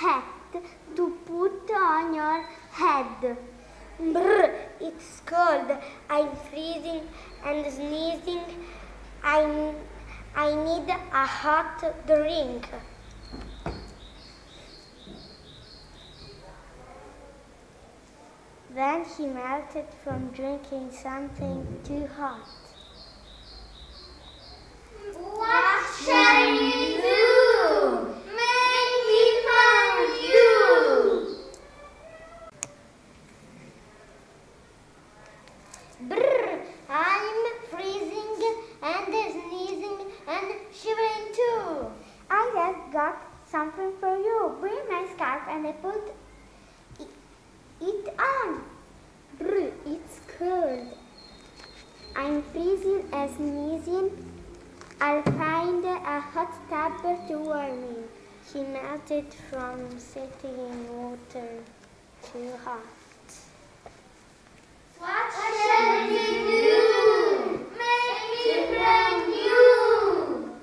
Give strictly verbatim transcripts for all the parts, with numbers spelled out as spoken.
hat to put on your head. Brr, it's cold. I'm freezing and sneezing. I, I need a hot drink. Then he melted from drinking something too hot. What shall we do? Maybe found you. Brr, I'm freezing and sneezing and shivering too. I just got something for you. Bring my scarf and I put it, it on. Brr, it's cold. I'm freezing and sneezing. I'll find a hot tub to warm me. He melted from sitting in water too hot. What shall we do? Make me brand new.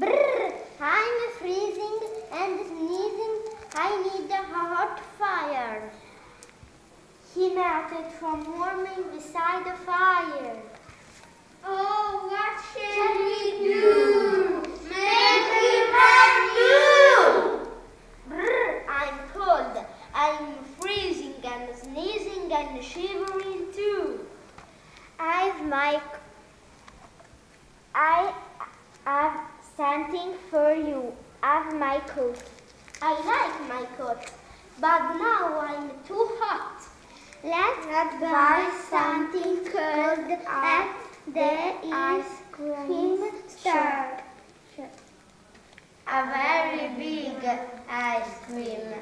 Brr! I'm freezing and sneezing. I need a hot fire. He melted from warming beside the fire. Oh, what shall we do? Make me brand new! Brr, I'm cold. I'm freezing and sneezing and shivering too. I've my... I have something for you. I've my coat. I like my coat, but now I'm too hot. Let's buy something cold at the ice cream store. A very big ice cream.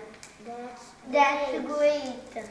That's great.